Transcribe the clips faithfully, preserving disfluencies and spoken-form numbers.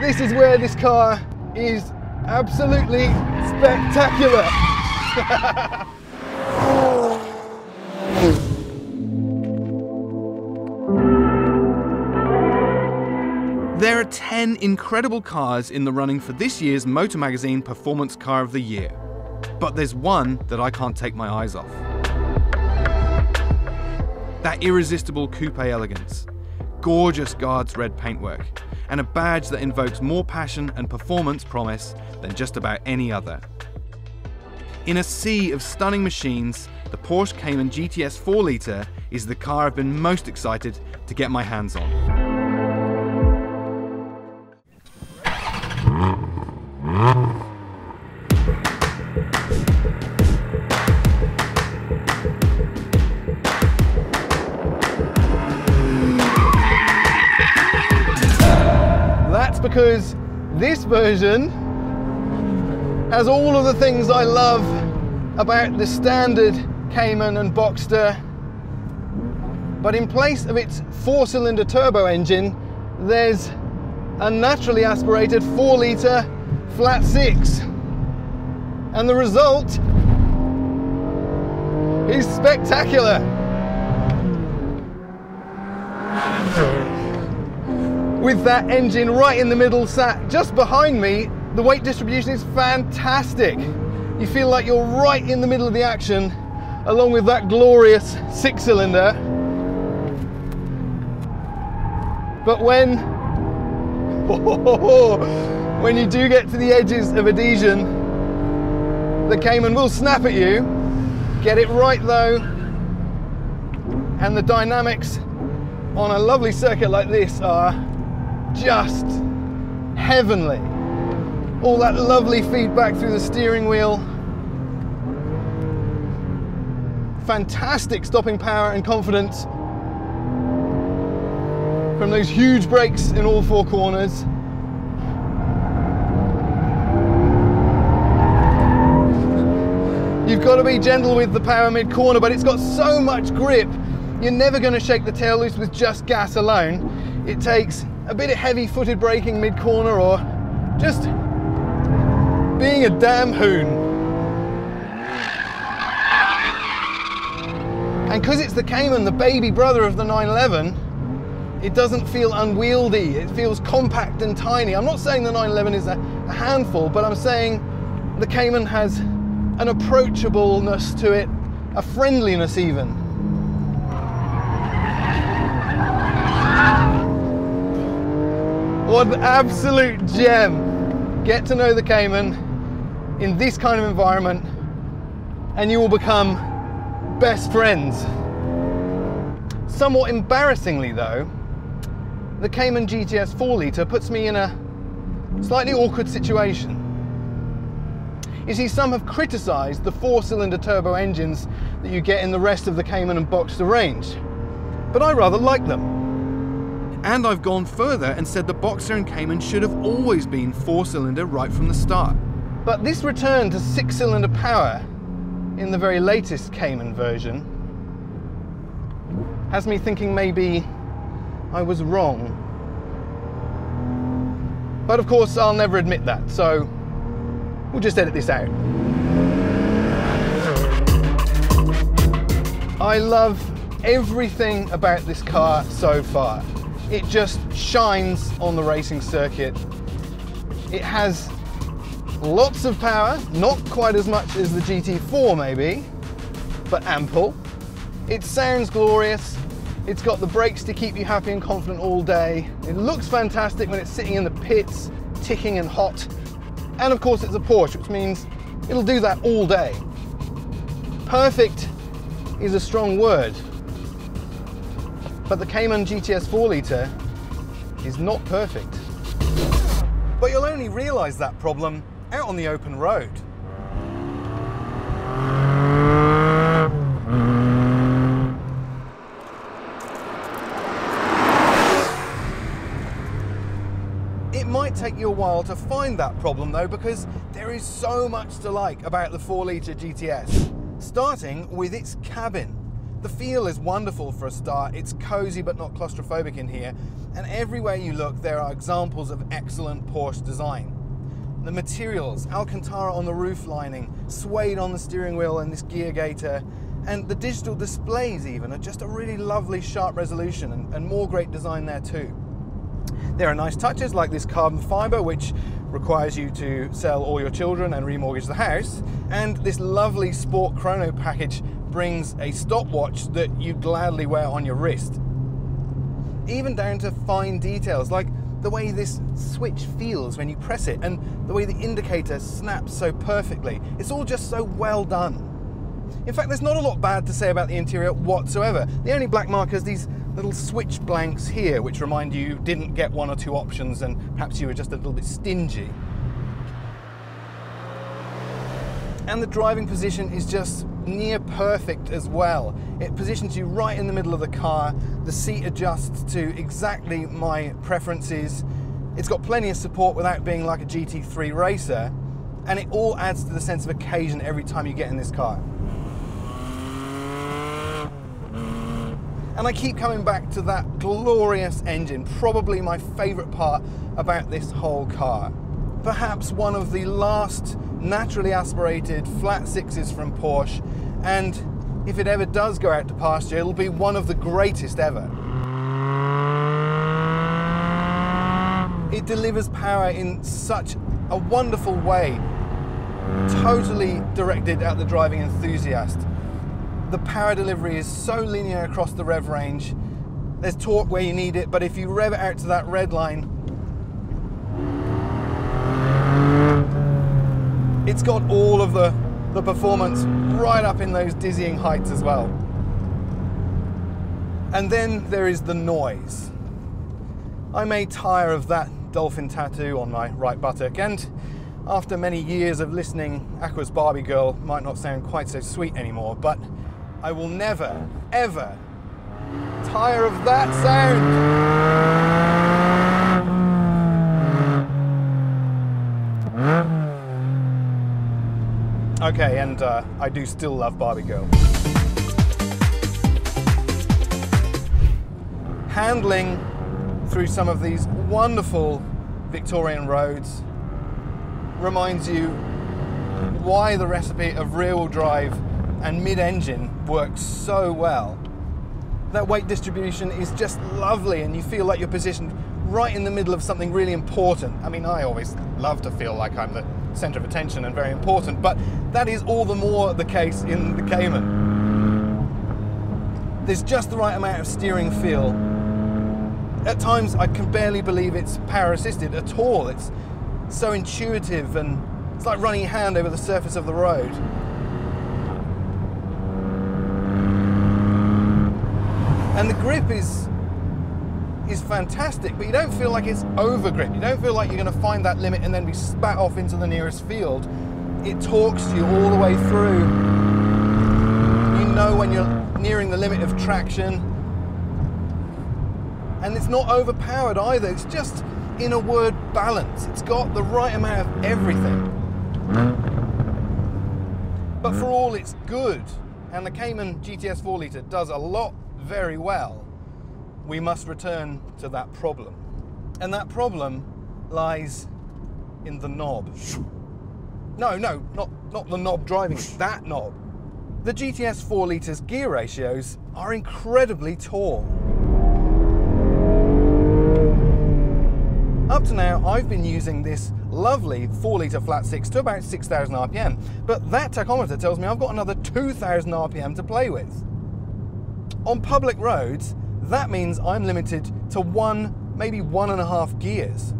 This is where this car is absolutely spectacular. There are ten incredible cars in the running for this year's Motor Magazine Performance Car of the Year. But there's one that I can't take my eyes off. That irresistible coupe elegance, gorgeous Guards red paintwork, and a badge that invokes more passion and performance promise than just about any other. In a sea of stunning machines, the Porsche Cayman G T S four litre is the car I've been most excited to get my hands on. That's because this version has all of the things I love about the standard Cayman and Boxster, but in place of its four-cylinder turbo engine, there's a naturally aspirated four litre flat six. And the result is spectacular. With that engine right in the middle, sat just behind me, the weight distribution is fantastic. You feel like you're right in the middle of the action, along with that glorious six-cylinder. But when when you do get to the edges of adhesion, the Cayman will snap at you. Get it right though, and the dynamics on a lovely circuit like this are just heavenly. All that lovely feedback through the steering wheel, fantastic stopping power and confidence from those huge brakes in all four corners. You've got to be gentle with the power mid-corner, but it's got so much grip, you're never going to shake the tail loose with just gas alone. It takes a bit of heavy-footed braking mid-corner, or just being a damn hoon. And because it's the Cayman, the baby brother of the nine eleven, it doesn't feel unwieldy. It feels compact and tiny. I'm not saying the nine eleven is a, a handful, but I'm saying the Cayman has an approachableness to it, a friendliness even. What an absolute gem. Get to know the Cayman in this kind of environment and you will become best friends. Somewhat embarrassingly though, the Cayman G T S four litre puts me in a slightly awkward situation. You see, some have criticised the four-cylinder turbo engines that you get in the rest of the Cayman and Boxster range, but I rather like them. And I've gone further and said the Boxster and Cayman should have always been four-cylinder right from the start. But this return to six-cylinder power in the very latest Cayman version has me thinking maybe I was wrong. But of course, I'll never admit that, so we'll just edit this out. I love everything about this car so far. It just shines on the racing circuit. It has lots of power, not quite as much as the G T four maybe, but ample. It sounds glorious. It's got the brakes to keep you happy and confident all day. It looks fantastic when it's sitting in the pits, ticking and hot. And of course it's a Porsche, which means it'll do that all day. Perfect is a strong word, but the Cayman G T S four litre is not perfect. But you'll only realise that problem out on the open road. Take you a while to find that problem though, because there is so much to like about the four litre G T S, starting with its cabin. The feel is wonderful for a start. It's cozy but not claustrophobic in here, and everywhere you look there are examples of excellent Porsche design. The materials, Alcantara on the roof lining, suede on the steering wheel and this gear gaiter, and the digital displays even are just a really lovely sharp resolution, and, and more great design there too. There are nice touches like this carbon fibre, which requires you to sell all your children and remortgage the house, and this lovely Sport Chrono package brings a stopwatch that you gladly wear on your wrist. Even down to fine details like the way this switch feels when you press it and the way the indicator snaps so perfectly. It's all just so well done. In fact, there's not a lot bad to say about the interior whatsoever. The only black mark is these little switch blanks here, which remind you you didn't get one or two options and perhaps you were just a little bit stingy. And the driving position is just near perfect as well. It positions you right in the middle of the car. The seat adjusts to exactly my preferences. It's got plenty of support without being like a G T three racer, and it all adds to the sense of occasion every time you get in this car. And I keep coming back to that glorious engine, probably my favourite part about this whole car. Perhaps one of the last naturally aspirated flat sixes from Porsche, and if it ever does go out to pasture, it'll be one of the greatest ever. It delivers power in such a wonderful way, totally directed at the driving enthusiast. The power delivery is so linear across the rev range. There's torque where you need it, but if you rev it out to that red line, it's got all of the, the performance right up in those dizzying heights as well. And then there is the noise. I may tire of that dolphin tattoo on my right buttock, and after many years of listening, Aqua's Barbie Girl might not sound quite so sweet anymore, but I will never, ever tire of that sound. Okay, and uh, I do still love Barbie Girl. Handling through some of these wonderful Victorian roads reminds you why the recipe of rear-wheel drive and mid-engine works so well. That weight distribution is just lovely, and you feel like you're positioned right in the middle of something really important. I mean, I always love to feel like I'm the centre of attention and very important, but that is all the more the case in the Cayman. There's just the right amount of steering feel. At times I can barely believe it's power assisted at all. It's so intuitive, and it's like running your hand over the surface of the road. And the grip is is fantastic, but you don't feel like it's over grip. You don't feel like you're going to find that limit and then be spat off into the nearest field. It talks to you all the way through. You know when you're nearing the limit of traction. And it's not overpowered either. It's just, in a word, balance. It's got the right amount of everything. But for all it's good, and the Cayman G T S four litre does a lot very well, we must return to that problem. And that problem lies in the knob. No, no, not, not the knob driving, that knob. The G T S four litre's gear ratios are incredibly tall. Up to now, I've been using this lovely four litre flat six to about six thousand R P M, but that tachometer tells me I've got another two thousand R P M to play with. On public roads, that means I'm limited to one, maybe one and a half gears.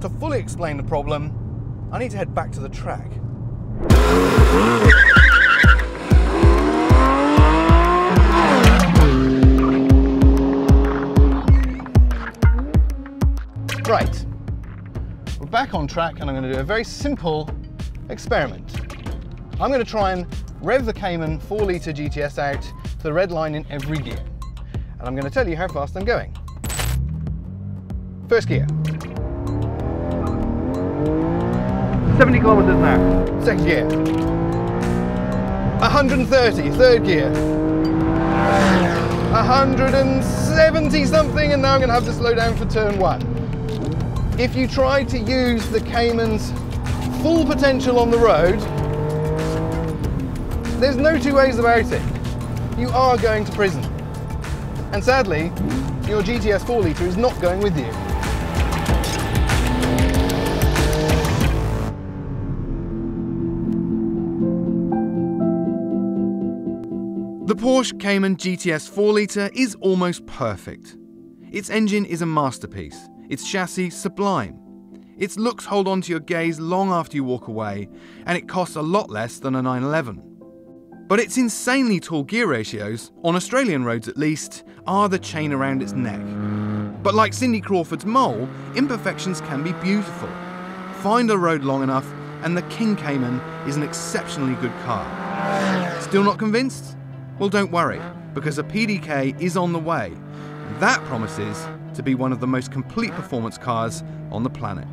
To fully explain the problem, I need to head back to the track. Right, we're back on track, and I'm going to do a very simple experiment. I'm going to try and rev the Cayman four litre G T S out to the red line in every gear. And I'm going to tell you how fast I'm going. First gear. seventy kilometers an hour. Second gear. one hundred thirty, third gear. one hundred seventy something, and now I'm gonna have to slow down for turn one. If you try to use the Cayman's full potential on the road, there's no two ways about it. You are going to prison. And sadly, your G T S four litre is not going with you. The Porsche Cayman G T S four litre is almost perfect. Its engine is a masterpiece, its chassis sublime. Its looks hold on to your gaze long after you walk away, and it costs a lot less than a nine eleven. But its insanely tall gear ratios, on Australian roads at least, are the chain around its neck. But like Cindy Crawford's mole, imperfections can be beautiful. Find a road long enough, and the King Cayman is an exceptionally good car. Still not convinced? Well, don't worry, because a P D K is on the way. That promises to be one of the most complete performance cars on the planet.